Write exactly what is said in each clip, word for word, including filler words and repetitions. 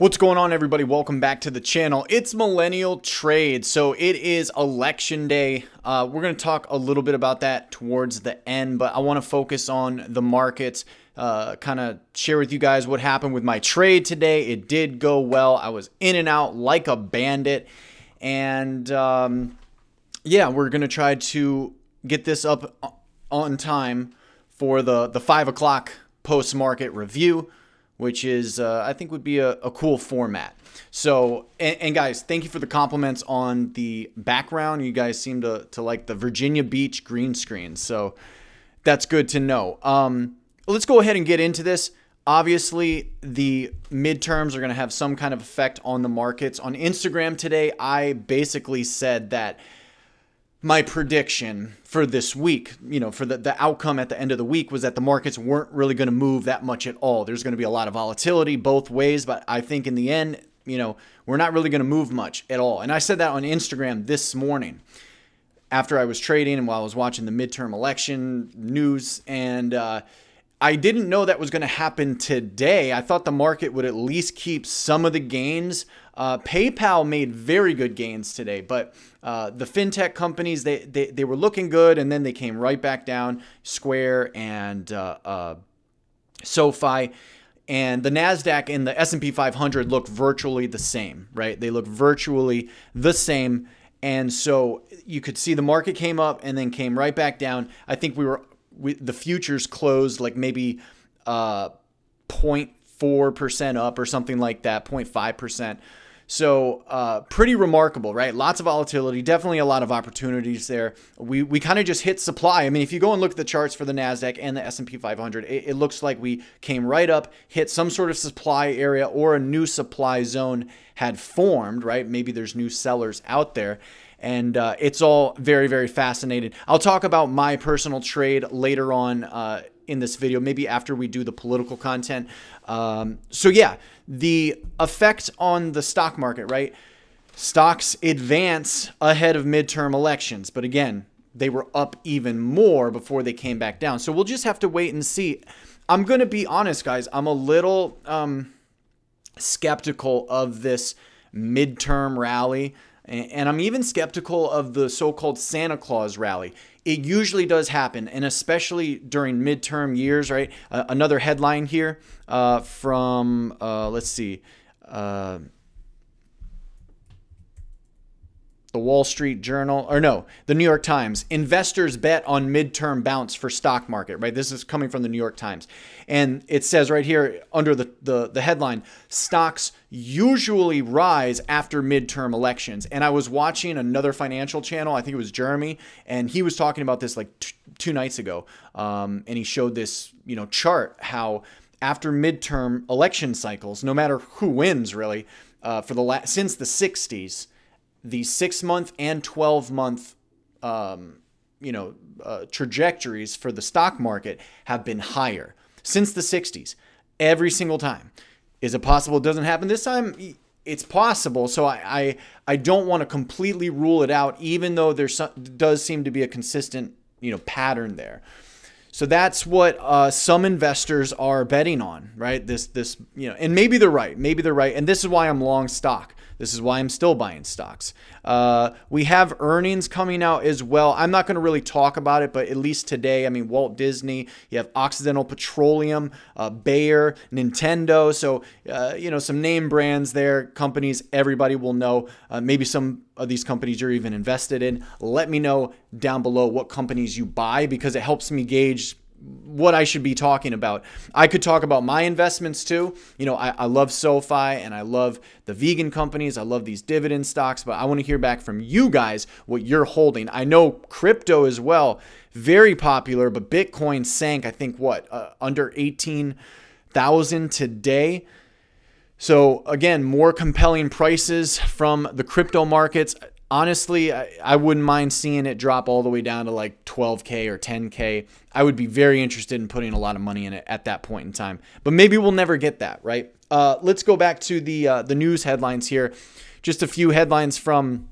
What's going on, everybody? Welcome back to the channel. It's Millennial Trade. So it is election day. Uh, we're going to talk a little bit about that towards the end, but I want to focus on the markets, uh, kind of share with you guys what happened with my trade today. It did go well. I was in and out like a bandit. And um, yeah, we're going to try to get this up on time for the, the five o'clock post-market review, which is, uh, I think would be a, a cool format. So, and, and guys, thank you for the compliments on the background. You guys seem to, to like the Virginia Beach green screen. So that's good to know. Um, let's go ahead and get into this. Obviously, the midterms are going to have some kind of effect on the markets. On Instagram today, I basically said that my prediction for this week, you know, for the, the outcome at the end of the week was that the markets weren't really going to move that much at all. There's going to be a lot of volatility both ways, but I think in the end, you know, we're not really going to move much at all. And I said that on Instagram this morning after I was trading and while I was watching the midterm election news. And uh, I didn't know that was going to happen today. I thought the market would at least keep some of the gains. Uh, PayPal made very good gains today, but uh, the fintech companies, they, they they were looking good, and then they came right back down. Square and uh, uh, SoFi, and the NASDAQ and the S and P five hundred look virtually the same, right? They look virtually the same, and so you could see the market came up and then came right back down. I think we were we, the futures closed like maybe uh, zero point four percent up or something like that, zero point five percent. So uh, pretty remarkable, right? Lots of volatility, definitely a lot of opportunities there. We, we kind of just hit supply. I mean, if you go and look at the charts for the NASDAQ and the S and P five hundred, it, it looks like we came right up, hit some sort of supply area or a new supply zone had formed, right? Maybe there's new sellers out there. And uh, it's all very, very fascinating. I'll talk about my personal trade later on uh, in this video, maybe after we do the political content. Um, so yeah, the effect on the stock market, right? Stocks advance ahead of midterm elections, but again, they were up even more before they came back down. So we'll just have to wait and see. I'm going to be honest, guys. I'm a little um, skeptical of this midterm rally, and I'm even skeptical of the so-called Santa Claus rally. It usually does happen, and especially during midterm years, right? Uh, another headline here uh, from, uh, let's see, uh, the Wall Street Journal, or no, the New York Times. Investors bet on midterm bounce for stock market, right? This is coming from the New York Times. And it says right here under the, the, the headline, stocks usually rise after midterm elections. And I was watching another financial channel, I think it was Jeremy, and he was talking about this like t two nights ago. Um, and he showed this, you know, chart how after midterm election cycles, no matter who wins really, uh, for the last, since the sixties, the six-month and twelve-month, um, you know, uh, trajectories for the stock market have been higher since the sixties, every single time. Is it possible it doesn't happen this time? It's possible. So I, I, I don't want to completely rule it out, even though there does seem to be a consistent, you know, pattern there. So that's what uh, some investors are betting on, right? This, this, you know, and maybe they're right. Maybe they're right. And this is why I'm long stock. This is why I'm still buying stocks. Uh, we have earnings coming out as well. I'm not going to really talk about it, but at least today, I mean, Walt Disney, you have Occidental Petroleum, uh, Bayer, Nintendo. So, uh, you know, some name brands there, companies everybody will know. Uh, maybe some of these companies you're even invested in. Let me know down below what companies you buy, because it helps me gauge what I should be talking about. I could talk about my investments too. You know, I, I love SoFi and I love the vegan companies. I love these dividend stocks, but I want to hear back from you guys what you're holding. I know crypto as well, very popular, but Bitcoin sank, I think what, uh, under eighteen thousand today. So again, more compelling prices from the crypto markets. Honestly, I, I wouldn't mind seeing it drop all the way down to like twelve K or ten K. I would be very interested in putting a lot of money in it at that point in time. But maybe we'll never get that, right? Uh, let's go back to the, uh, the news headlines here. Just a few headlines from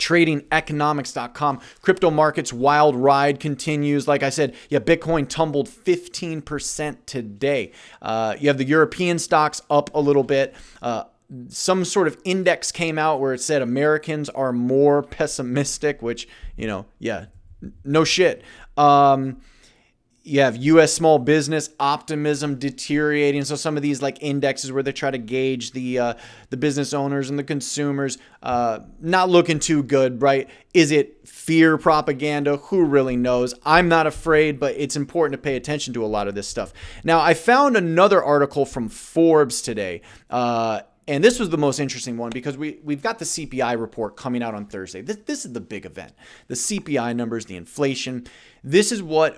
trading economics dot com. Crypto markets wild ride continues. Like I said, yeah, Bitcoin tumbled fifteen percent today. Uh, you have the European stocks up a little bit. Uh, some sort of index came out where it said Americans are more pessimistic, which, you know, yeah, no shit. Um, you have U S small business optimism deteriorating. So some of these like indexes where they try to gauge the uh, the business owners and the consumers, uh, not looking too good, right? Is it fear propaganda? Who really knows? I'm not afraid, but it's important to pay attention to a lot of this stuff. Now, I found another article from Forbes today. Uh, And this was the most interesting one because we, we've got the C P I report coming out on Thursday. This, this is the big event. The C P I numbers, the inflation. This is what,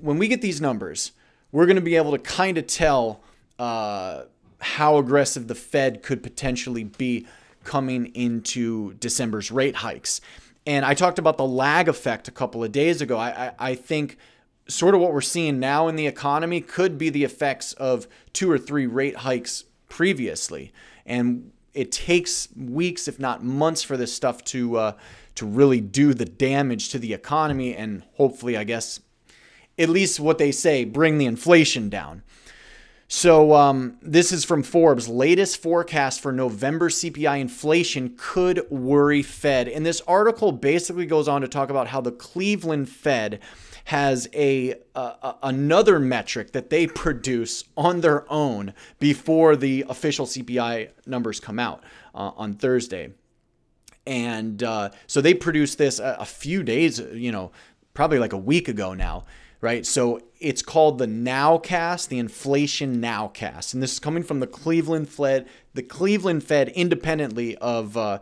when we get these numbers, we're going to be able to kind of tell uh, how aggressive the Fed could potentially be coming into December's rate hikes. And I talked about the lag effect a couple of days ago. I, I, I think sort of what we're seeing now in the economy could be the effects of two or three rate hikes previously, and it takes weeks, if not months, for this stuff to uh, to really do the damage to the economy, and hopefully, I guess, at least what they say, bring the inflation down. So um, this is from Forbes. Latest forecast for November C P I inflation could worry Fed. And this article basically goes on to talk about how the Cleveland Fed has a uh, another metric that they produce on their own before the official C P I numbers come out uh, on Thursday. And uh, so they produced this a, a few days, you know, probably like a week ago now, right? So it's called the Nowcast, the Inflation Nowcast. And this is coming from the Cleveland Fed, the Cleveland Fed independently of, uh,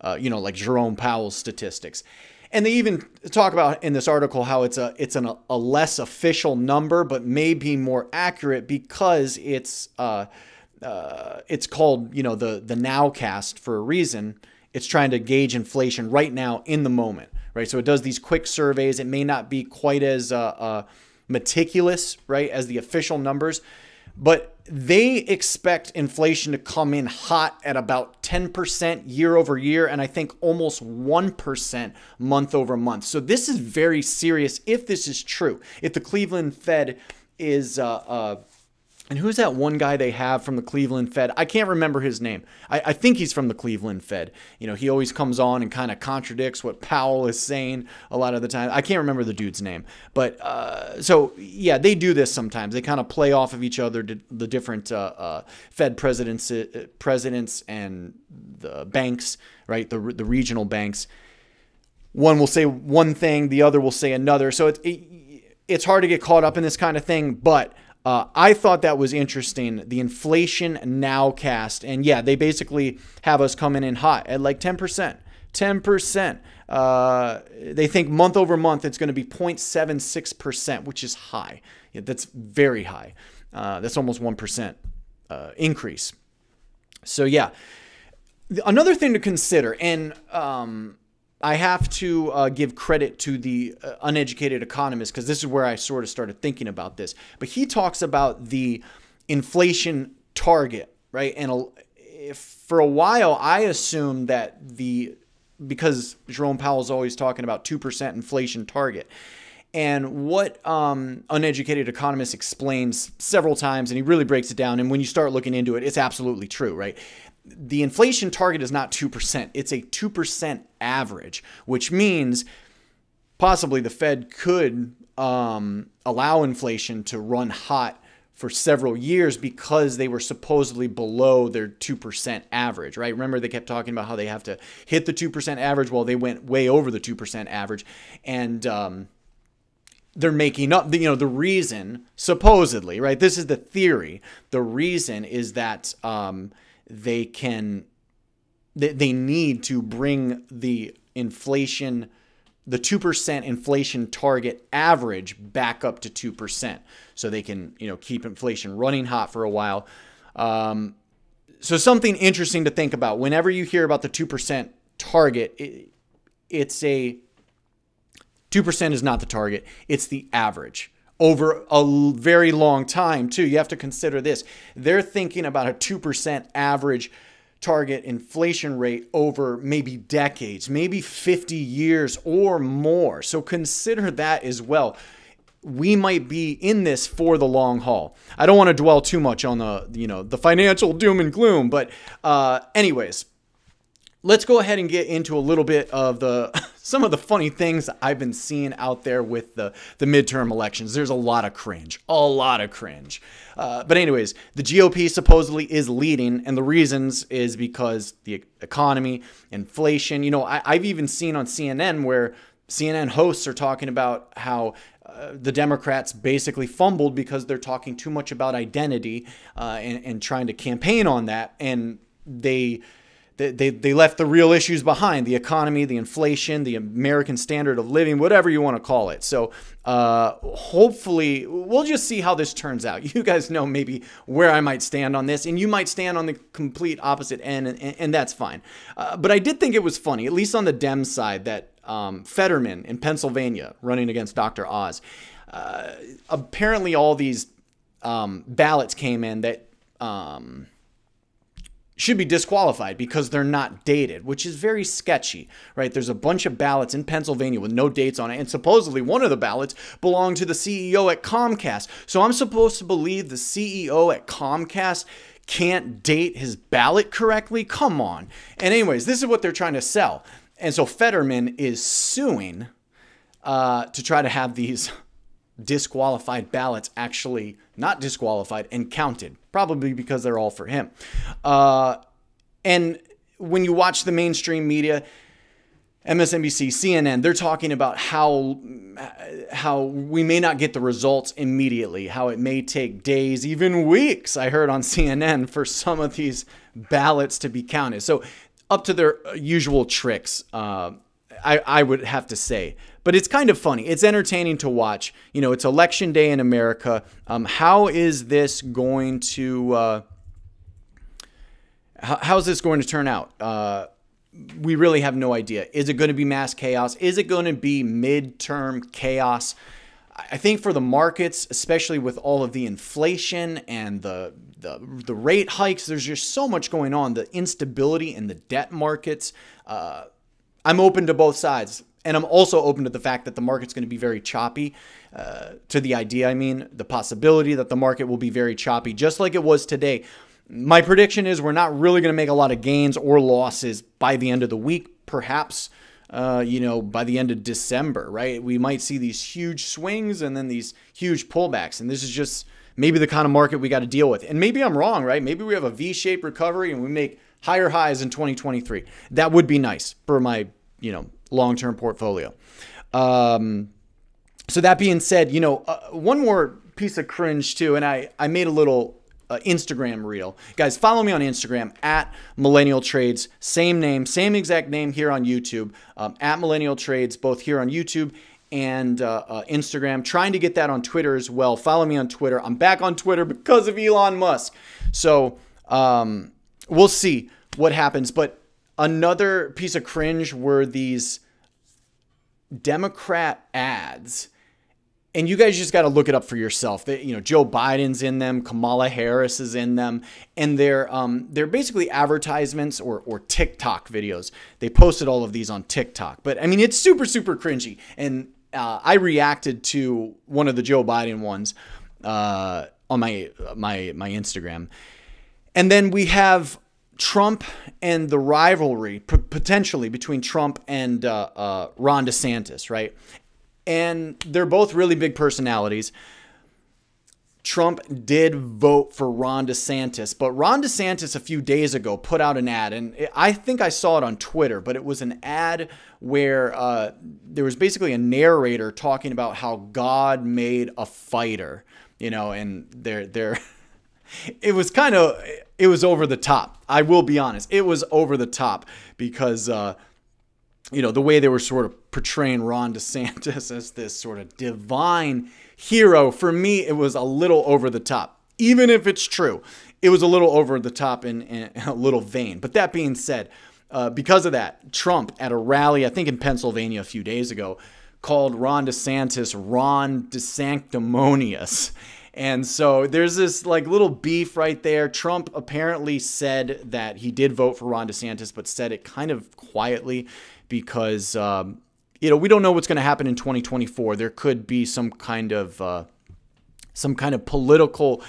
uh, you know, like Jerome Powell's statistics. And they even talk about in this article how it's a it's an, a less official number, but maybe more accurate because it's uh, uh, it's called, you know, the the Nowcast for a reason. It's trying to gauge inflation right now in the moment, right? So it does these quick surveys. It may not be quite as uh, uh, meticulous, right, as the official numbers, but they expect inflation to come in hot at about ten percent year over year, and I think almost one percent month over month. So this is very serious if this is true. If the Cleveland Fed is, uh, uh, and who's that one guy they have from the Cleveland Fed? I can't remember his name. I, I think he's from the Cleveland Fed. You know, he always comes on and kind of contradicts what Powell is saying a lot of the time. I can't remember the dude's name. But uh, so, yeah, they do this sometimes. They kind of play off of each other, the different uh, uh, Fed presidents, uh, presidents and the banks, right, the, the regional banks. One will say one thing. The other will say another. So it, it, it's hard to get caught up in this kind of thing, but Uh, I thought that was interesting, the Inflation Nowcast. And yeah, they basically have us coming in hot at like ten percent. ten percent. Uh, they think month over month it's going to be zero point seven six percent, which is high. Yeah, that's very high. Uh, that's almost one percent uh, increase. So yeah, another thing to consider, and um, I have to uh, give credit to the uh, uneducated economist because this is where I sort of started thinking about this. But he talks about the inflation target, right? And a, if, for a while, I assumed that the, because Jerome Powell is always talking about two percent inflation target. And what um, uneducated economist explains several times, and he really breaks it down. And when you start looking into it, it's absolutely true, right? The inflation target is not two percent. It's a two percent average, which means possibly the Fed could um, allow inflation to run hot for several years because they were supposedly below their two percent average, right? Remember, they kept talking about how they have to hit the two percent average. Well, they went way over the two percent average, and um, they're making up, the, you know, the reason, supposedly, right? This is the theory. The reason is that Um, they can, they need to bring the inflation, the two percent inflation target average back up to two percent so they can, you know, keep inflation running hot for a while. Um, so something interesting to think about. Whenever you hear about the two percent target, it, it's a, two percent is not the target. It's the average. Over a very long time, too. You have to consider this. They're thinking about a two percent average target inflation rate over maybe decades, maybe fifty years or more. So consider that as well. We might be in this for the long haul. I don't want to dwell too much on the, you know, the financial doom and gloom, but uh, anyways, let's go ahead and get into a little bit of the some of the funny things I've been seeing out there with the, the midterm elections. There's a lot of cringe, a lot of cringe. Uh, but anyways, the G O P supposedly is leading, and the reasons is because the economy, inflation. You know, I, I've even seen on C N N where C N N hosts are talking about how Uh, the Democrats basically fumbled because they're talking too much about identity uh, and, and trying to campaign on that. And they, they, they left the real issues behind: the economy, the inflation, the American standard of living, whatever you want to call it. So uh, hopefully we'll just see how this turns out. You guys know maybe where I might stand on this, and you might stand on the complete opposite end, and, and, and that's fine. Uh, but I did think it was funny, at least on the Dem side, that Um, Fetterman in Pennsylvania running against Doctor Oz. Uh, apparently all these um, ballots came in that um, should be disqualified because they're not dated, which is very sketchy, right? There's a bunch of ballots in Pennsylvania with no dates on it, and supposedly one of the ballots belonged to the C E O at Comcast. So I'm supposed to believe the C E O at Comcast can't date his ballot correctly? Come on. And anyways, this is what they're trying to sell. And so Fetterman is suing uh, to try to have these disqualified ballots actually not disqualified and counted, probably because they're all for him. Uh, and when you watch the mainstream media, M S N B C, C N N, they're talking about how, how we may not get the results immediately, how it may take days, even weeks, I heard on C N N, for some of these ballots to be counted. So up to their usual tricks, uh, I, I would have to say. But it's kind of funny. It's entertaining to watch. You know, it's election day in America. Um, how is this going to, uh, how, how's this going to turn out? Uh, we really have no idea. Is it going to be mass chaos? Is it going to be midterm chaos? I think for the markets, especially with all of the inflation and the, the, the rate hikes, there's just so much going on, the instability in the debt markets. Uh, I'm open to both sides. And I'm also open to the fact that the market's going to be very choppy, uh, to the idea, I mean, the possibility that the market will be very choppy, just like it was today. My prediction is we're not really going to make a lot of gains or losses by the end of the week, perhaps. Uh, you know, by the end of December, right? We might see these huge swings and then these huge pullbacks. And this is just maybe the kind of market we got to deal with. And maybe I'm wrong, right? Maybe we have a V-shaped recovery and we make higher highs in twenty twenty-three. That would be nice for my, you know, long-term portfolio. Um, so that being said, you know, uh, one more piece of cringe too. And I, I made a little Uh, Instagram reel. Guys, follow me on Instagram at Millennial Trades, same name, same exact name here on YouTube, um, at Millennial Trades, both here on YouTube and uh, uh, Instagram. Trying to get that on Twitter as well. Follow me on Twitter. I'm back on Twitter because of Elon Musk. So um, we'll see what happens. But another piece of cringe were these Democrat ads. And you guys just got to look it up for yourself. They, you know, Joe Biden's in them, Kamala Harris is in them, and they're um, they're basically advertisements or or TikTok videos. They posted all of these on TikTok, but I mean, it's super super cringy. And uh, I reacted to one of the Joe Biden ones uh, on my my my Instagram, and then we have Trump and the rivalry p potentially between Trump and uh, uh, Ron DeSantis, right? And they're both really big personalities. Trump did vote for Ron DeSantis, but Ron DeSantis a few days ago put out an ad, and I think I saw it on Twitter, but it was an ad where uh, there was basically a narrator talking about how God made a fighter, you know, and they're, they're it was kind of, it was over the top. I will be honest. It was over the top because, uh, you know, the way they were sort of portraying Ron DeSantis as this sort of divine hero, for me, it was a little over the top. Even if it's true, it was a little over the top and, and a little vain. But that being said, uh, because of that, Trump at a rally, I think in Pennsylvania a few days ago, called Ron DeSantis Ron DeSanctimonious. And so there's this like little beef right there. Trump apparently said that he did vote for Ron DeSantis, but said it kind of quietly because, um, you know, we don't know what's going to happen in twenty twenty-four. There could be some kind of uh, some kind of political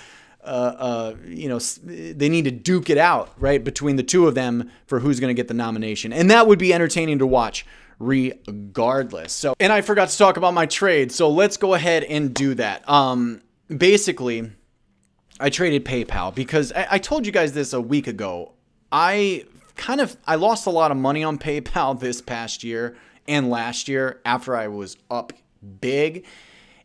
Uh, uh, you know, they need to duke it out, right, between the two of them for who's going to get the nomination. And that would be entertaining to watch regardless. So, and I forgot to talk about my trade. So let's go ahead and do that. Um, basically, I traded PayPal because I, I told you guys this a week ago. I kind of, I lost a lot of money on PayPal this past year and last year after I was up big.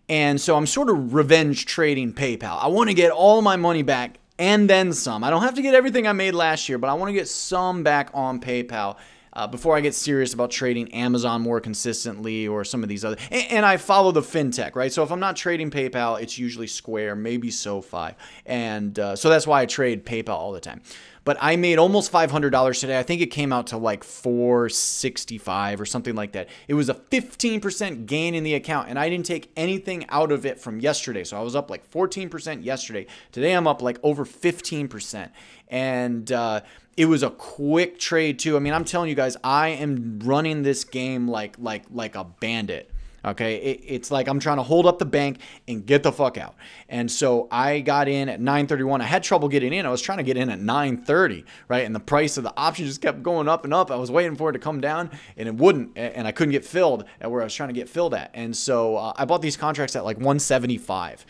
And so I'm sort of revenge trading PayPal. I want to get all my money back and then some. I don't have to get everything I made last year, but I want to get some back on PayPal uh, before I get serious about trading Amazon more consistently or some of these other. And, and I follow the fintech, right? So if I'm not trading PayPal, it's usually Square, maybe SoFi. And uh, so that's why I trade PayPal all the time. But I made almost five hundred dollars today. I think it came out to like four sixty-five or something like that. It was a fifteen percent gain in the account, and I didn't take anything out of it from yesterday. So I was up like fourteen percent yesterday. Today I'm up like over fifteen percent. And uh, it was a quick trade too. I mean, I'm telling you guys, I am running this game like like like a bandit. Okay, it, it's like I'm trying to hold up the bank and get the fuck out. And so I got in at nine thirty-one. I had trouble getting in. I was trying to get in at nine thirty, right? And the price of the option just kept going up and up. I was waiting for it to come down, and it wouldn't. And I couldn't get filled at where I was trying to get filled at. And so uh, I bought these contracts at like one seventy-five.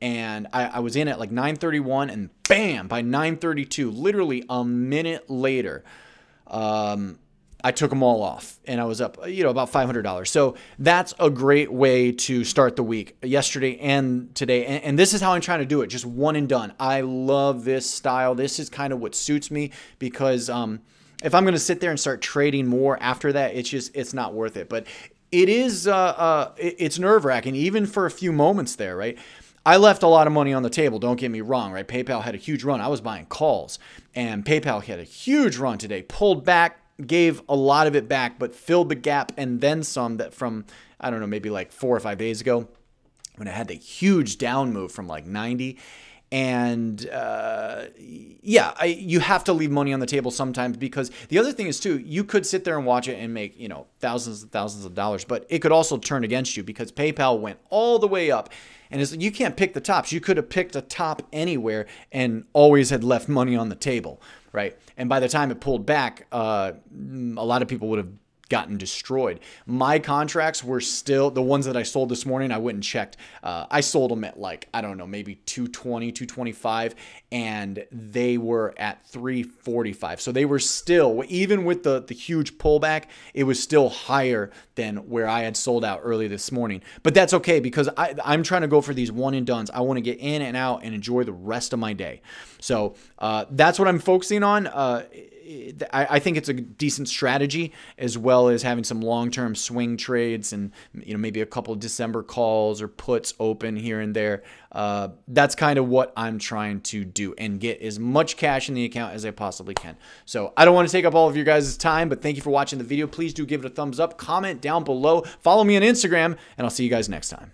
And I, I was in at like nine thirty-one, and bam, by nine thirty-two, literally a minute later, um... I took them all off, and I was up, you know, about five hundred dollars. So that's a great way to start the week, yesterday and today. And, and this is how I'm trying to do it, just one and done. I love this style. This is kind of what suits me because um, if I'm going to sit there and start trading more after that, it's just, it's not worth it. But it is, uh, uh, it's nerve wracking, even for a few moments there, right? I left a lot of money on the table, don't get me wrong, right? PayPal had a huge run. I was buying calls, and PayPal had a huge run today, pulled back, gave a lot of it back, but filled the gap and then some that from, I don't know, maybe like four or five days ago when it had the huge down move from like ninety. And uh, yeah, I, you have to leave money on the table sometimes, because the other thing is too, you could sit there and watch it and make, you know, thousands and thousands of dollars, but it could also turn against you because PayPal went all the way up, and it's, you can't pick the tops. You could have picked a top anywhere and always had left money on the table, right? And by the time it pulled back, uh, a lot of people would have gotten destroyed. My contracts were still, the ones that I sold this morning, I went and checked. Uh, I sold them at like, I don't know, maybe two twenty, two twenty-five, and they were at three forty-five. So they were still, even with the, the huge pullback, it was still higher than where I had sold out early this morning. But that's okay, because I, I'm trying to go for these one and dones. I want to get in and out and enjoy the rest of my day. So uh, that's what I'm focusing on. Uh, I think it's a decent strategy, as well as having some long-term swing trades and, you know, maybe a couple of December calls or puts open here and there. Uh, that's kind of what I'm trying to do, and get as much cash in the account as I possibly can. So I don't want to take up all of your guys' time, but thank you for watching the video. Please do give it a thumbs up, comment down below, follow me on Instagram, and I'll see you guys next time.